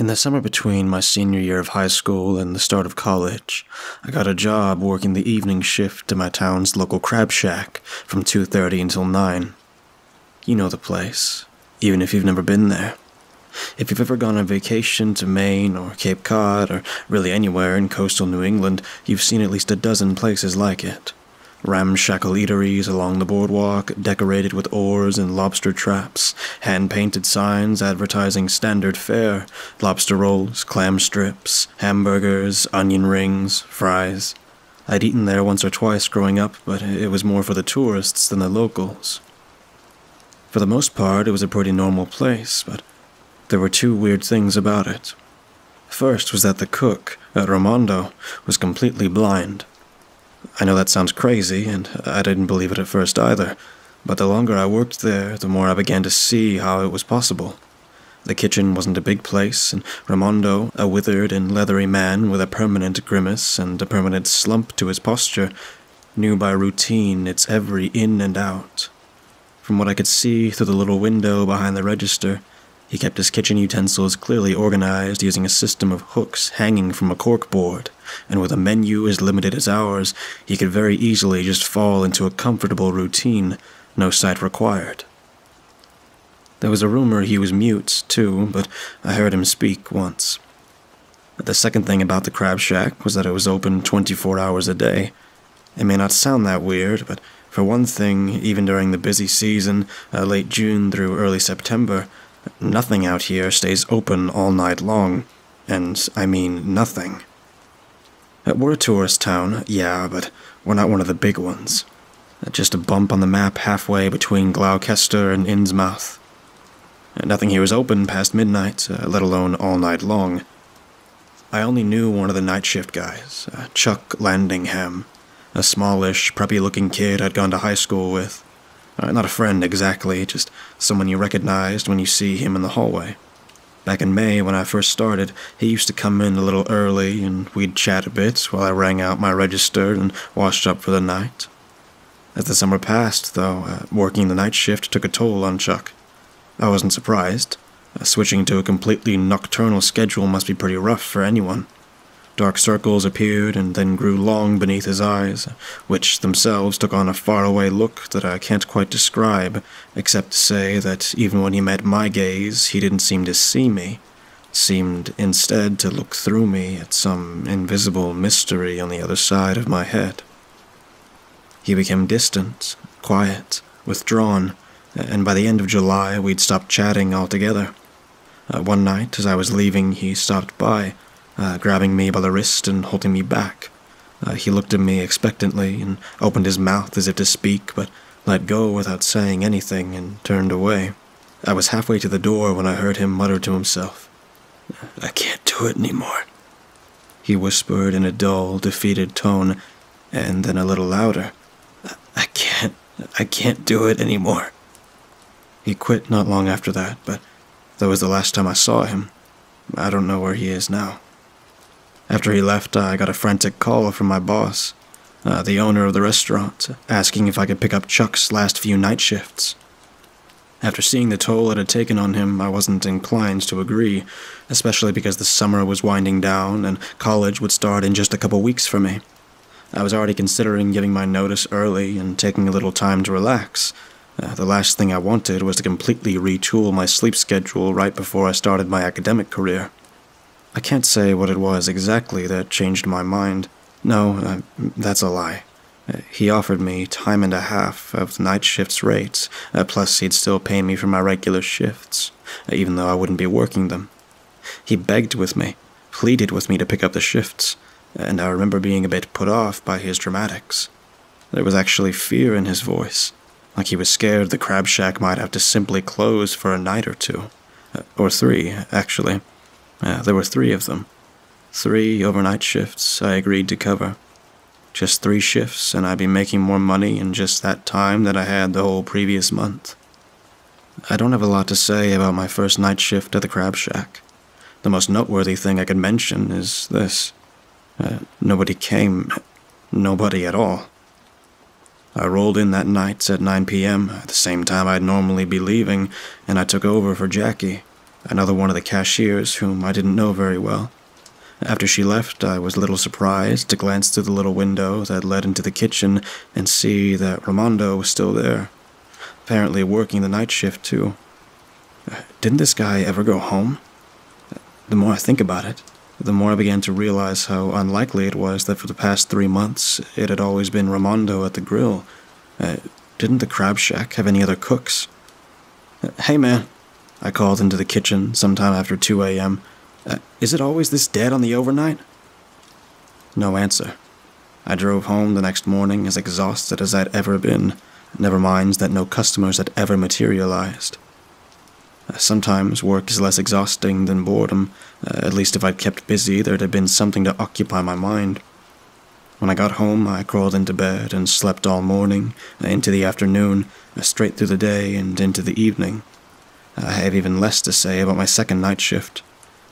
In the summer between my senior year of high school and the start of college, I got a job working the evening shift in my town's local crab shack from 2:30 until 9. You know the place, even if you've never been there. If you've ever gone on vacation to Maine or Cape Cod or really anywhere in coastal New England, you've seen at least a dozen places like it. Ramshackle eateries along the boardwalk, decorated with oars and lobster traps, hand-painted signs advertising standard fare, lobster rolls, clam strips, hamburgers, onion rings, fries. I'd eaten there once or twice growing up, but it was more for the tourists than the locals. For the most part, it was a pretty normal place, but there were two weird things about it. First was that the cook, at Raimondo, was completely blind. I know that sounds crazy, and I didn't believe it at first either, but the longer I worked there, the more I began to see how it was possible. The kitchen wasn't a big place, and Raimondo, a withered and leathery man with a permanent grimace and a permanent slump to his posture, knew by routine its every in and out. From what I could see through the little window behind the register, he kept his kitchen utensils clearly organized using a system of hooks hanging from a corkboard, and with a menu as limited as ours, he could very easily just fall into a comfortable routine, no sight required. There was a rumor he was mute, too, but I heard him speak once. The second thing about the crab shack was that it was open 24 hours a day. It may not sound that weird, but for one thing, even during the busy season, late June through early September, nothing out here stays open all night long, and I mean nothing. We're a tourist town, yeah, but we're not one of the big ones. Just a bump on the map halfway between Gloucester and Innsmouth. Nothing here is open past midnight, let alone all night long. I only knew one of the night shift guys, Chuck Landingham, a smallish, preppy-looking kid I'd gone to high school with. Not a friend exactly, just someone you recognized when you see him in the hallway. Back in May, when I first started, he used to come in a little early, and we'd chat a bit while I rang out my register and washed up for the night. As the summer passed, though, working the night shift took a toll on Chuck. I wasn't surprised. Switching to a completely nocturnal schedule must be pretty rough for anyone. Dark circles appeared and then grew long beneath his eyes, which themselves took on a faraway look that I can't quite describe, except to say that even when he met my gaze, he didn't seem to see me, seemed instead to look through me at some invisible mystery on the other side of my head. He became distant, quiet, withdrawn, and by the end of July we'd stopped chatting altogether. One night, as I was leaving, he stopped by, grabbing me by the wrist and holding me back. He looked at me expectantly and opened his mouth as if to speak, but let go without saying anything and turned away. I was halfway to the door when I heard him mutter to himself, "I can't do it anymore," he whispered in a dull, defeated tone, and then a little louder, I can't do it anymore." He quit not long after that, but that was the last time I saw him. I don't know where he is now. After he left, I got a frantic call from my boss, the owner of the restaurant, asking if I could pick up Chuck's last few night shifts. After seeing the toll it had taken on him, I wasn't inclined to agree, especially because the summer was winding down and college would start in just a couple weeks for me. I was already considering giving my notice early and taking a little time to relax. The last thing I wanted was to completely retool my sleep schedule right before I started my academic career. I can't say what it was exactly that changed my mind. No, that's a lie. He offered me time and a half of the night shift's rates, plus he'd still pay me for my regular shifts, even though I wouldn't be working them. He begged with me, pleaded with me to pick up the shifts, and I remember being a bit put off by his dramatics. There was actually fear in his voice, like he was scared the crab shack might have to simply close for a night or two. Or three, actually. There were three of them. Three overnight shifts I agreed to cover. Just three shifts, and I'd be making more money in just that time than I had the whole previous month. I don't have a lot to say about my first night shift at the Crab Shack. The most noteworthy thing I could mention is this. Nobody came. Nobody at all. I rolled in that night at 9 p.m., at the same time I'd normally be leaving, and I took over for Jackie. another one of the cashiers whom I didn't know very well. After she left, I was a little surprised to glance through the little window that led into the kitchen and see that Raimondo was still there, apparently working the night shift too. Didn't this guy ever go home? The more I think about it, the more I began to realize how unlikely it was that for the past 3 months it had always been Raimondo at the grill. Didn't the crab shack have any other cooks? Hey man, I called into the kitchen sometime after 2 a.m. Is it always this dead on the overnight? No answer. I drove home the next morning as exhausted as I'd ever been, never mind that no customers had ever materialized. Sometimes work is less exhausting than boredom, at least if I'd kept busy there'd have been something to occupy my mind. When I got home I crawled into bed and slept all morning, into the afternoon, straight through the day and into the evening. I have even less to say about my second night shift.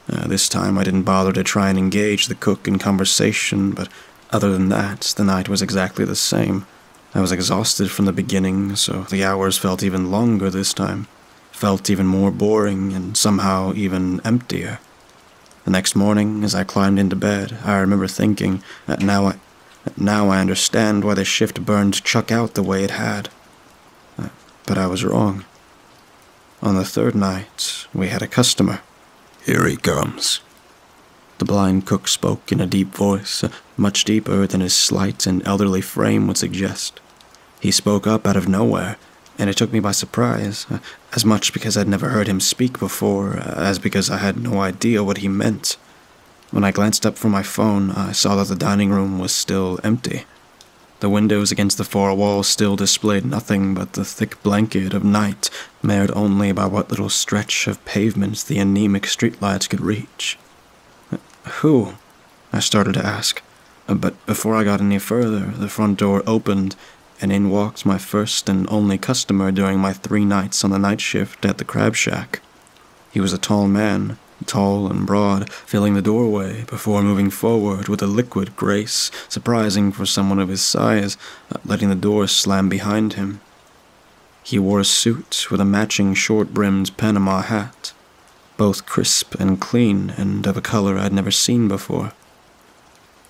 This time I didn't bother to try and engage the cook in conversation, but other than that, the night was exactly the same. I was exhausted from the beginning, so the hours felt even longer this time, felt even more boring and somehow even emptier. The next morning, as I climbed into bed, I remember thinking, now I understand why the shift burned Chuck out the way it had. But I was wrong. On the third night, we had a customer. Here he comes. The blind cook spoke in a deep voice, much deeper than his slight and elderly frame would suggest. He spoke up out of nowhere, and it took me by surprise, as much because I'd never heard him speak before as because I had no idea what he meant. When I glanced up from my phone, I saw that the dining room was still empty. The windows against the far wall still displayed nothing but the thick blanket of night, marred only by what little stretch of pavement the anemic streetlights could reach. Who? I started to ask, but before I got any further, the front door opened, and in walked my first and only customer during my 3 nights on the night shift at the Crab Shack. He was a tall man, tall and broad, filling the doorway before moving forward with a liquid grace, surprising for someone of his size, letting the door slam behind him. He wore a suit with a matching short-brimmed Panama hat, both crisp and clean and of a color I'd never seen before.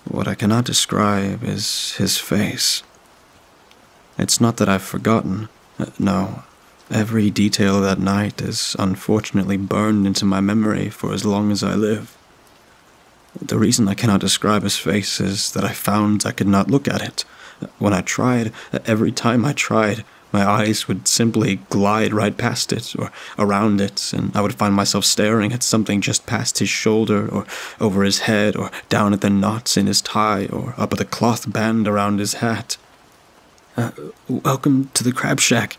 What I cannot describe is his face. It's not that I've forgotten, no. Every detail of that night is unfortunately burned into my memory for as long as I live. The reason I cannot describe his face is that I found I could not look at it. When I tried, every time I tried, my eyes would simply glide right past it or around it, and I would find myself staring at something just past his shoulder or over his head or down at the knots in his tie or up at the cloth band around his hat. Welcome to the Crab Shack.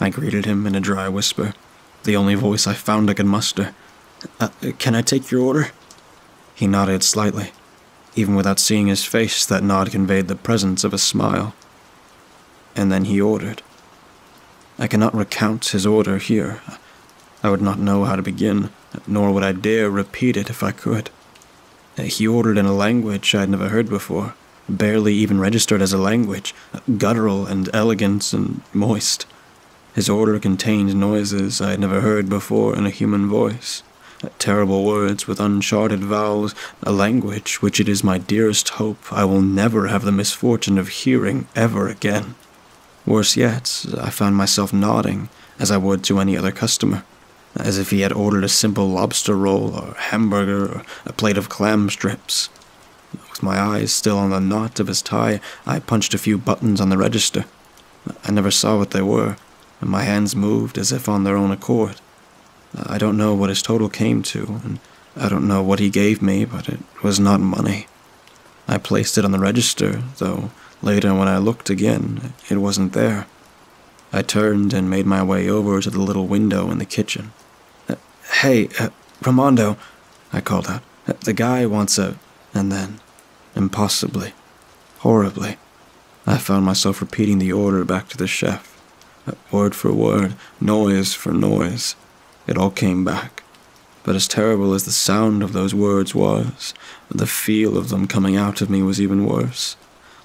I greeted him in a dry whisper, the only voice I found I could muster. Can I take your order? He nodded slightly. Even without seeing his face, that nod conveyed the presence of a smile. And then he ordered. I cannot recount his order here. I would not know how to begin, nor would I dare repeat it if I could. He ordered in a language I had never heard before, barely even registered as a language, guttural and elegant and moist. His order contained noises I had never heard before in a human voice, terrible words with uncharted vowels, a language which it is my dearest hope I will never have the misfortune of hearing ever again. Worse yet, I found myself nodding, as I would to any other customer, as if he had ordered a simple lobster roll or hamburger or a plate of clam strips. With my eyes still on the knot of his tie, I punched a few buttons on the register. I never saw what they were, and my hands moved as if on their own accord. I don't know what his total came to, and I don't know what he gave me, but it was not money. I placed it on the register, though later when I looked again, it wasn't there. I turned and made my way over to the little window in the kitchen. Hey, Raimondo, I called out. The guy wants a... And then, impossibly, horribly, I found myself repeating the order back to the chef. Word for word, noise for noise, it all came back. But as terrible as the sound of those words was, the feel of them coming out of me was even worse.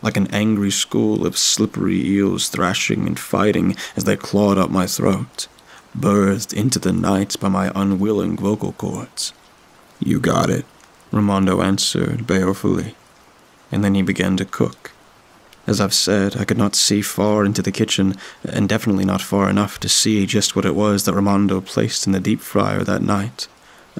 Like an angry school of slippery eels thrashing and fighting as they clawed up my throat. burst into the night by my unwilling vocal cords. "You got it," Raimondo answered balefully, and then he began to cook. As I've said, I could not see far into the kitchen, and definitely not far enough to see just what it was that Raimondo placed in the deep fryer that night.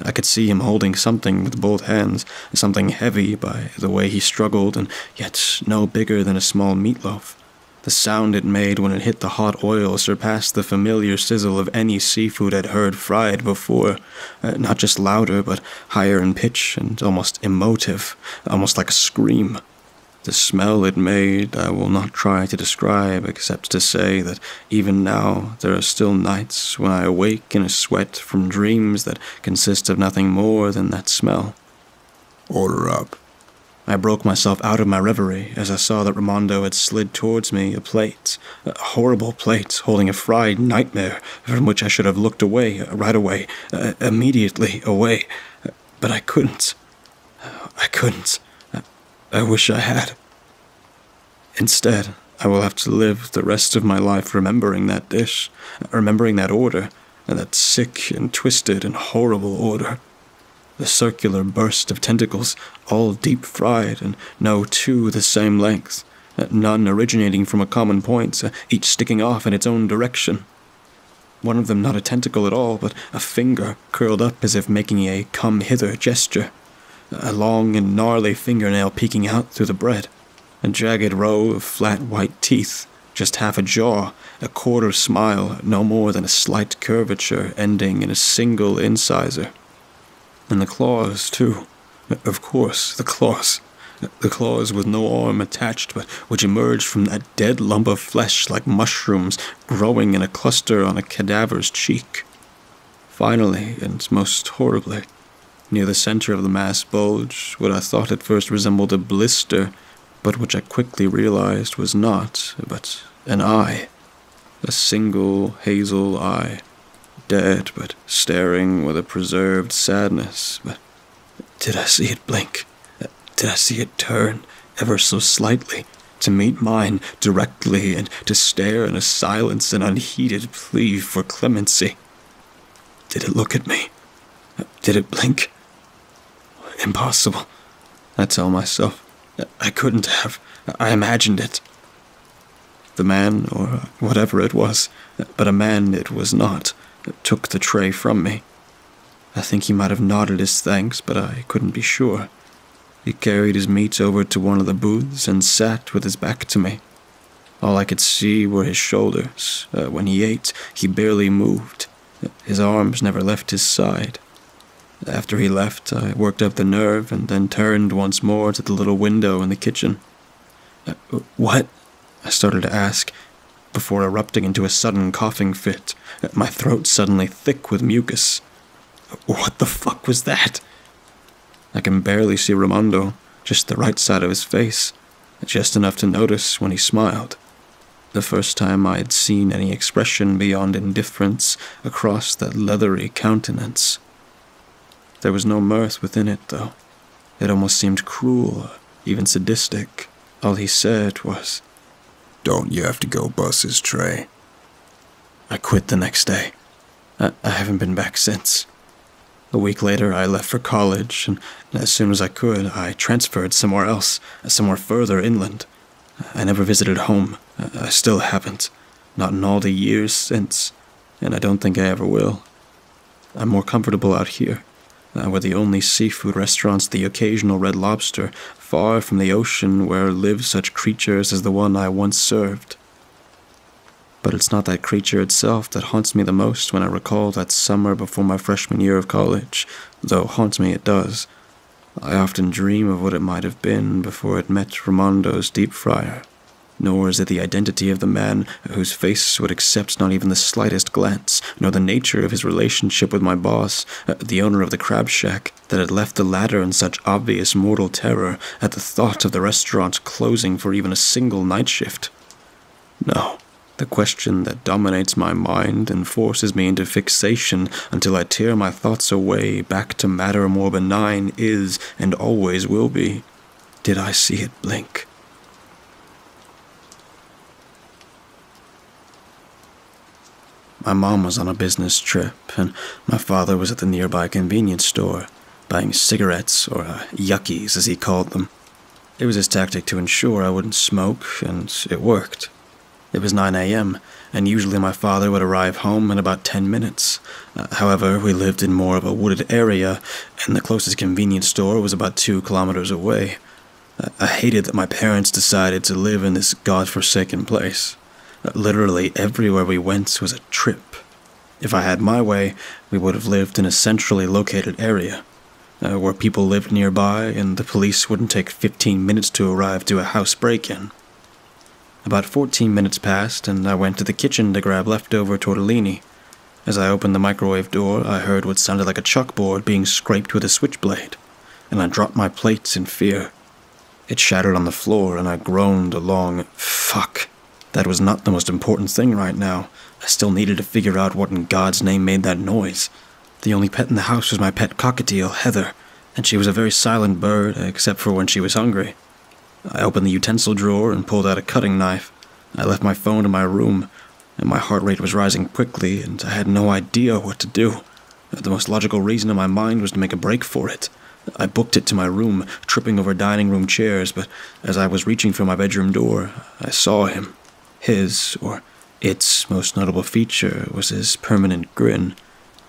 I could see him holding something with both hands, something heavy by the way he struggled, and yet no bigger than a small meatloaf. The sound it made when it hit the hot oil surpassed the familiar sizzle of any seafood I'd heard fried before, not just louder, but higher in pitch and almost emotive, almost like a scream. The smell it made I will not try to describe, except to say that even now there are still nights when I awake in a sweat from dreams that consist of nothing more than that smell. "Order up." I broke myself out of my reverie as I saw that Raimondo had slid towards me a plate, a horrible plate holding a fried nightmare from which I should have looked away, right away, immediately away. But I couldn't. I wish I had. Instead, I will have to live the rest of my life remembering that dish, remembering that order, and that sick and twisted and horrible order. The circular burst of tentacles, all deep-fried and no two the same length, none originating from a common point, each sticking off in its own direction. One of them not a tentacle at all, but a finger curled up as if making a come-hither gesture. A long and gnarly fingernail peeking out through the bread, a jagged row of flat white teeth, just half a jaw, a quarter smile, no more than a slight curvature ending in a single incisor. And the claws, too. Of course, the claws. The claws with no arm attached, but which emerged from that dead lump of flesh like mushrooms growing in a cluster on a cadaver's cheek. Finally, and most horribly, near the center of the mass bulged what I thought at first resembled a blister, but which I quickly realized was not, but an eye. A single hazel eye, dead but staring with a preserved sadness. But did I see it blink? Did I see it turn, ever so slightly, to meet mine directly and to stare in a silence and unheeded plea for clemency? Did it look at me? Did it blink? Impossible, I tell myself. I couldn't have. I imagined it. The man, or whatever it was, but a man it was not, took the tray from me. I think he might have nodded his thanks, but I couldn't be sure. He carried his meat over to one of the booths and sat with his back to me. All I could see were his shoulders. When he ate, he barely moved. His arms never left his side. After he left, I worked up the nerve and then turned once more to the little window in the kitchen. "What?" I started to ask, before erupting into a sudden coughing fit, my throat suddenly thick with mucus. "What the fuck was that?" I can barely see Raimondo, just the right side of his face, just enough to notice when he smiled. The first time I had seen any expression beyond indifference across that leathery countenance. There was no mirth within it, though. It almost seemed cruel, even sadistic. All he said was, "Don't you have to go bus his tray?" I quit the next day. I haven't been back since. A week later, I left for college, and as soon as I could, I transferred somewhere else, somewhere further inland. I never visited home. I still haven't. Not in all the years since, and I don't think I ever will. I'm more comfortable out here. Were the only seafood restaurants, the occasional Red Lobster, far from the ocean where live such creatures as the one I once served. But it's not that creature itself that haunts me the most when I recall that summer before my freshman year of college, though haunt me it does. I often dream of what it might have been before it met Raimondo's deep fryer. Nor is it the identity of the man whose face would accept not even the slightest glance, nor the nature of his relationship with my boss, the owner of the crab shack, that had left the latter in such obvious mortal terror at the thought of the restaurant closing for even a single night shift. No, the question that dominates my mind and forces me into fixation until I tear my thoughts away back to matter more benign is, and always will be, did I see it blink? My mom was on a business trip, and my father was at the nearby convenience store, buying cigarettes, or yuckies as he called them. It was his tactic to ensure I wouldn't smoke, and it worked. It was 9 a.m., and usually my father would arrive home in about 10 minutes. However, we lived in more of a wooded area, and the closest convenience store was about 2 kilometers away. I hated that my parents decided to live in this godforsaken place. Literally everywhere we went was a trip. If I had my way, we would have lived in a centrally located area, where people lived nearby and the police wouldn't take 15 minutes to arrive to a house break-in. About 14 minutes passed, and I went to the kitchen to grab leftover tortellini. As I opened the microwave door, I heard what sounded like a chalkboard being scraped with a switchblade, and I dropped my plates in fear. It shattered on the floor, and I groaned a long, fuck. That was not the most important thing right now. I still needed to figure out what in God's name made that noise. The only pet in the house was my pet cockatiel, Heather, and she was a very silent bird, except for when she was hungry. I opened the utensil drawer and pulled out a cutting knife. I left my phone in my room, and my heart rate was rising quickly, and I had no idea what to do. The most logical reason in my mind was to make a break for it. I booked it to my room, tripping over dining room chairs, but as I was reaching for my bedroom door, I saw him. His, or its, most notable feature was his permanent grin.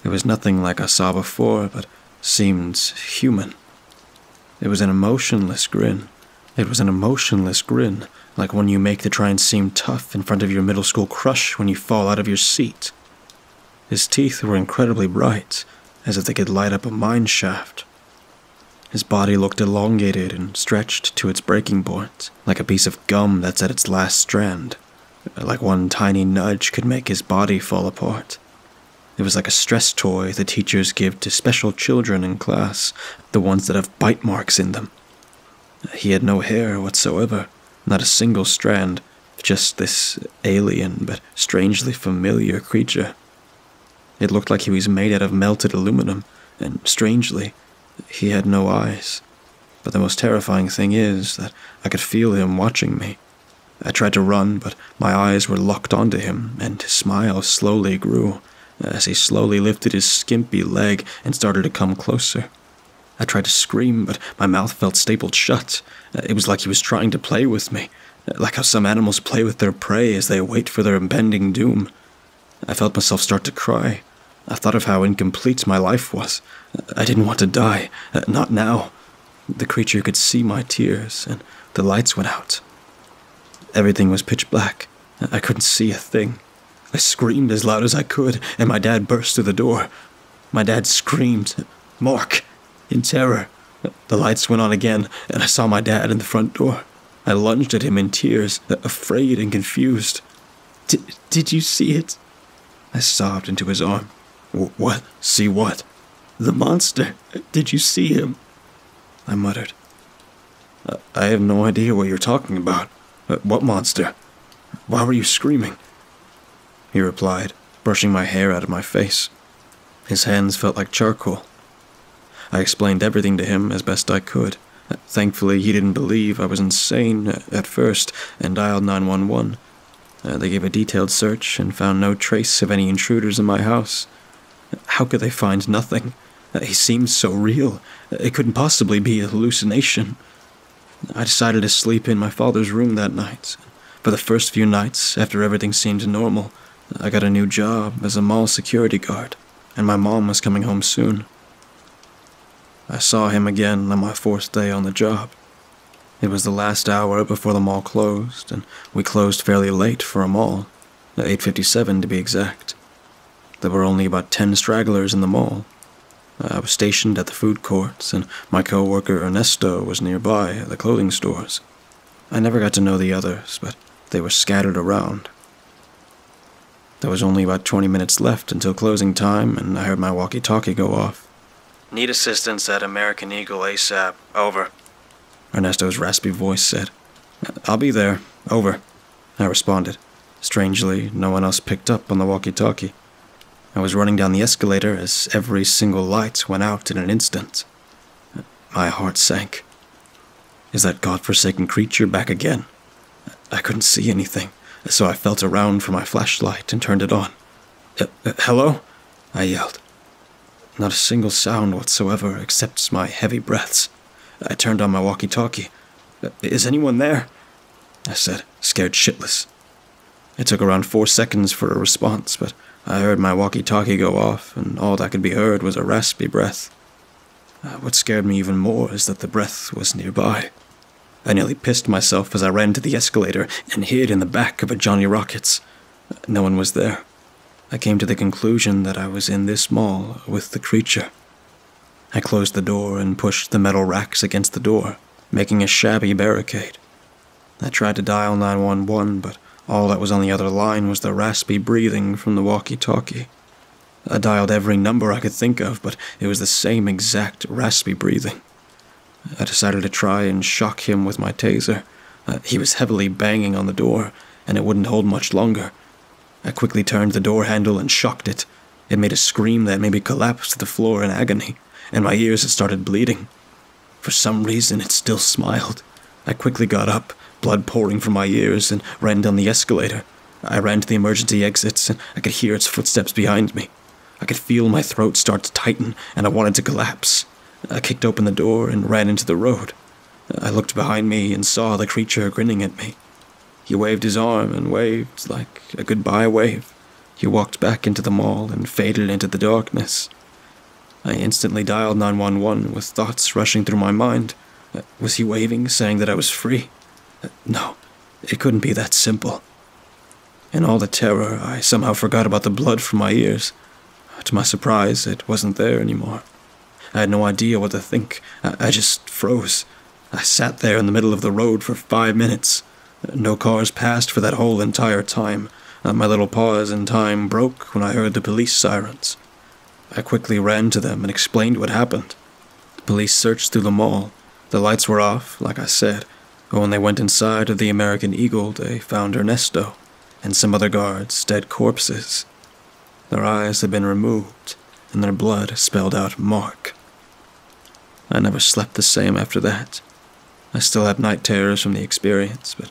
It was nothing like I saw before, but seemed human. It was an emotionless grin. It was an emotionless grin, like one you make to try and seem tough in front of your middle school crush when you fall out of your seat. His teeth were incredibly bright, as if they could light up a mine shaft. His body looked elongated and stretched to its breaking point, like a piece of gum that's at its last strand, like one tiny nudge could make his body fall apart. It was like a stress toy the teachers give to special children in class, the ones that have bite marks in them. He had no hair whatsoever, not a single strand, just this alien but strangely familiar creature. It looked like he was made out of melted aluminum, and strangely, he had no eyes. But the most terrifying thing is that I could feel him watching me. I tried to run, but my eyes were locked onto him, and his smile slowly grew, as he slowly lifted his skimpy leg and started to come closer. I tried to scream, but my mouth felt stapled shut. It was like he was trying to play with me, like how some animals play with their prey as they wait for their impending doom. I felt myself start to cry. I thought of how incomplete my life was. I didn't want to die, not now. The creature could see my tears, and the lights went out. Everything was pitch black. I couldn't see a thing. I screamed as loud as I could, and my dad burst through the door. My dad screamed, "Mark!" in terror. The lights went on again, and I saw my dad in the front door. I lunged at him in tears, afraid and confused. Did you see it? I sobbed into his arm. What? See what? The monster. Did you see him? I muttered. I have no idea what you're talking about. What monster? Why were you screaming? He replied, brushing my hair out of my face. His hands felt like charcoal. I explained everything to him as best I could. Thankfully, he didn't believe I was insane at first and dialed 911. They gave a detailed search and found no trace of any intruders in my house. How could they find nothing? He seemed so real. It couldn't possibly be a hallucination. I decided to sleep in my father's room that night. For the first few nights, after everything seemed normal, I got a new job as a mall security guard, and my mom was coming home soon. I saw him again on my 4th day on the job. It was the last hour before the mall closed, and we closed fairly late for a mall, 8:57 to be exact. There were only about 10 stragglers in the mall. I was stationed at the food courts, and my co-worker Ernesto was nearby at the clothing stores. I never got to know the others, but they were scattered around. There was only about 20 minutes left until closing time, and I heard my walkie-talkie go off. "Need assistance at American Eagle ASAP. Over," Ernesto's raspy voice said. "I'll be there. Over," I responded. Strangely, no one else picked up on the walkie-talkie. I was running down the escalator as every single light went out in an instant. My heart sank. Is that godforsaken creature back again? I couldn't see anything, so I felt around for my flashlight and turned it on. Hello? I yelled. Not a single sound whatsoever except my heavy breaths. I turned on my walkie-talkie. Is anyone there? I said, scared shitless. It took around 4 seconds for a response, but I heard my walkie-talkie go off, and all that could be heard was a raspy breath. What scared me even more is that the breath was nearby. I nearly pissed myself as I ran to the escalator and hid in the back of a Johnny Rockets. No one was there. I came to the conclusion that I was in this mall with the creature. I closed the door and pushed the metal racks against the door, making a shabby barricade. I tried to dial 911, but all that was on the other line was the raspy breathing from the walkie-talkie. I dialed every number I could think of, but it was the same exact raspy breathing. I decided to try and shock him with my taser. He was heavily banging on the door, and it wouldn't hold much longer. I quickly turned the door handle and shocked it. It made a scream that made me collapse to the floor in agony, and my ears had started bleeding. For some reason, it still smiled. I quickly got up, blood pouring from my ears, and ran down the escalator. I ran to the emergency exits, and I could hear its footsteps behind me. I could feel my throat start to tighten, and I wanted to collapse. I kicked open the door and ran into the road. I looked behind me and saw the creature grinning at me. He waved his arm and waved like a goodbye wave. He walked back into the mall and faded into the darkness. I instantly dialed 911 with thoughts rushing through my mind. Was he waving, saying that I was free? No, it couldn't be that simple. In all the terror, I somehow forgot about the blood from my ears. To my surprise, it wasn't there anymore. I had no idea what to think. I just froze. I sat there in the middle of the road for 5 minutes. No cars passed for that whole entire time. My little pause in time broke when I heard the police sirens. I quickly ran to them and explained what happened. The police searched through the mall. The lights were off, like I said, but when they went inside of the American Eagle, they found Ernesto and some other guards dead corpses. Their eyes had been removed, and their blood spelled out Mark. I never slept the same after that. I still have night terrors from the experience, but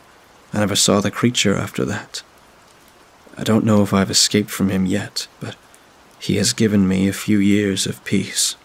I never saw the creature after that. I don't know if I've escaped from him yet, but he has given me a few years of peace.